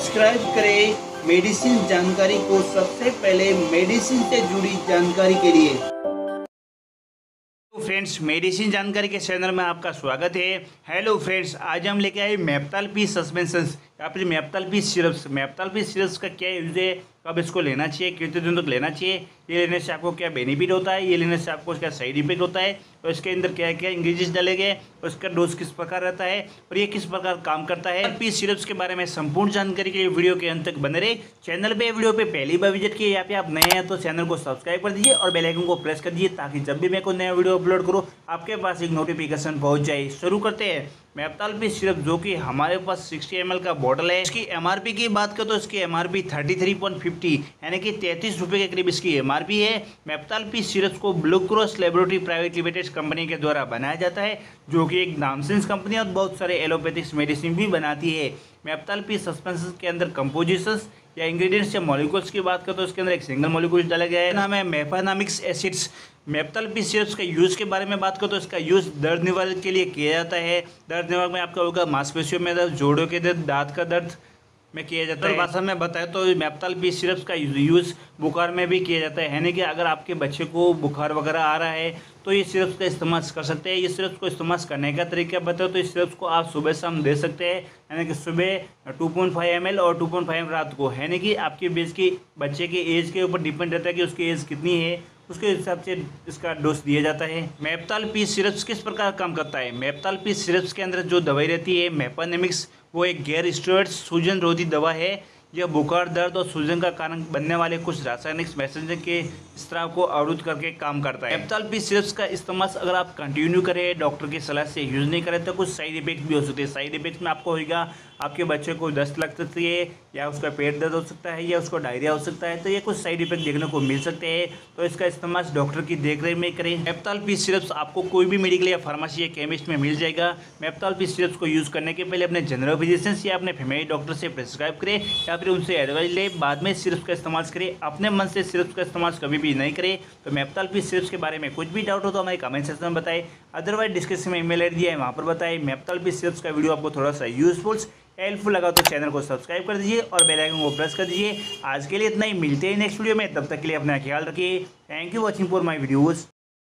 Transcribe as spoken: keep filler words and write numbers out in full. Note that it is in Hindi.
सब्सक्राइब करें मेडिसिन जानकारी को सबसे पहले मेडिसिन से जुड़ी जानकारी के लिए। फ्रेंड्स, मेडिसिन जानकारी के चैनल में आपका स्वागत है। हेलो फ्रेंड्स, आज हम लेके आए मेफ्टल पी सस्पेंशंस या फिर Meftal P syrups. Meftal P syrups का क्या यूज है, कब इसको लेना चाहिए, कितने दिन तक लेना चाहिए, ये लेने से आपको क्या बेनिफिट होता है, ये लेने से आपको क्या साइड इफेक्ट होता है और इसके अंदर क्या क्या इंग्रेडिएंट्स डाले गए, उसका डोज किस प्रकार रहता है और ये किस प्रकार काम करता है। पी सिरप्स के बारे में संपूर्ण जानकारी के लिए वीडियो के अंत तक बने रहे। चैनल पे वीडियो पे पहली बार विजिट किए या फिर आप नए हैं तो चैनल को सब्सक्राइब कर दीजिए और बेल आइकन को प्रेस कर दीजिए ताकि जब भी मैं कोई नया वीडियो अपलोड करूँ आपके पास एक नोटिफिकेशन पहुँच जाए। शुरू करते हैं। मेफ्टल पी सिरप जो कि हमारे पास साठ एम एल का बॉटल है, इसकी एमआरपी की बात करें तो इसकी एमआरपी तैंतीस पॉइंट पचास यानी कि तैंतीस रुपए के करीब इसकी एमआरपी है। मेफ्टल पी सिरप को Blue Cross laboratory private limited company के द्वारा बनाया जाता है जो कि एक नामसेंस कंपनी है और बहुत सारे एलोपैथिक्स मेडिसिन भी बनाती है। मेफ्टल पी सस्पेंशन के अंदर कंपोजिशंस या इंग्रेडिएंट्स या मॉलिक्यूल्स की बात करें तो इसके अंदर एक सिंगल मॉलिक्यूल डाला गया है, नाम है mefenamics acids. Meftal P syrups के यूज़ के बारे में बात करें तो इसका यूज़ दर्द निवारक के लिए किया जाता है। दर्द निवारक में आपका होगा मांसपेशियों में दर्द, जोड़ों के दर्द, दांत का दर्द में किया जाता है। भाषा में बताए तो मेफ्टल पी सिरप्स का यूज़ बुखार में भी किया जाता है, यानी कि अगर आपके बच्चे को बुखार वगैरह आ रहा है तो ये सिरप्स का इस्तेमाल कर सकते हैं। ये सिरप्स को इस्तेमाल करने का तरीका बताओ तो इस सिरप्स को आप सुबह शाम दे सकते हैं, यानी कि सुबह दो पॉइंट पाँच एम एल और दो पॉइंट पाँच एम एल रात को, यानी कि आपके बेस की बच्चे के एज के ऊपर डिपेंड रहता है कि उसकी एज कितनी है, उसके हिसाब से इसका डोज दिया जाता है। मेफ्टल पी सिरप्स किस प्रकार काम करता है। मेफ्टल पी सिरप्स के अंदर जो दवाई रहती है मेफेनामिक्स, वो एक गैर स्टेरॉइड सूजन रोधी दवा है। यह बुखार, दर्द और सूजन का कारण बनने वाले कुछ रासायनिक मैसेंजर के स्राव को अवरुद्ध करके काम करता है। मेफ्टल पी सिरप्स का इस्तेमाल अगर आप कंटिन्यू करें, डॉक्टर की सलाह से यूज़ नहीं करें तो कुछ साइड इफेक्ट भी हो सकते हैं। साइड इफेक्ट में आपको होगा आपके बच्चे को दस्त लग सकती है, या उसका पेट दर्द हो सकता है, या उसको डायरिया हो सकता है, तो ये कुछ साइड इफेक्ट देखने को मिल सकते हैं। तो इसका इस्तेमाल डॉक्टर की देखरेख में करें। मेफ्टल पी सिरप्स आपको कोई भी मेडिकल या फार्मेसी या केमिस्ट में मिल जाएगा। मेफ्टल पी सिरप्स को यूज़ करने के पहले अपने जनरल फिजिशियन या अपने फैमिली डॉक्टर से प्रिस्क्राइब करें या फिर उनसे एडवाइस लें, बाद में सिरप्स का इस्तेमाल करें। अपने मन से सिरप्स का इस्तेमाल कभी भी नहीं करें। तो मेफ्टल पी सिरप्स के बारे में कुछ भी डाउट हो तो हमारे कमेंट सेक्शन में बताएं, अदरवाइज डिस्क्रिप्शन में ईमेल आईडी है वहाँ पर बताएं। मेफ्टल पी सिरप्स का वीडियो आपको थोड़ा सा यूजफुल हेल्पफुल लगा तो चैनल को सब्सक्राइब कर दीजिए और बेल आइकन को प्रेस कर दीजिए। आज के लिए इतना ही, मिलते हैं नेक्स्ट वीडियो में, तब तक के लिए अपना ख्याल रखिए। Thank you watching for my videos.